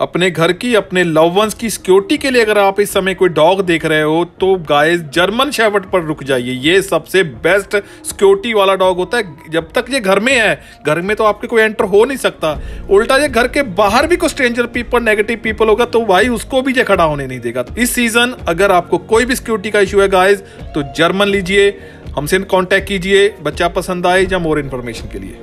अपने घर की, अपने लव वंस की सिक्योरिटी के लिए अगर आप इस समय कोई डॉग देख रहे हो तो गाइस जर्मन शेफर्ड पर रुक जाइए। ये सबसे बेस्ट सिक्योरिटी वाला डॉग होता है। जब तक ये घर में है, घर में तो आपके कोई एंटर हो नहीं सकता, उल्टा ये घर के बाहर भी कोई स्ट्रेंजर पीपल, नेगेटिव पीपल होगा तो भाई उसको भी ये खड़ा होने नहीं देगा। इस सीजन अगर आपको कोई भी सिक्योरिटी का इशू है गाइस तो जर्मन लीजिए, हमसे कांटेक्ट कीजिए। बच्चा पसंद आए या मोर इन्फॉर्मेशन के लिए।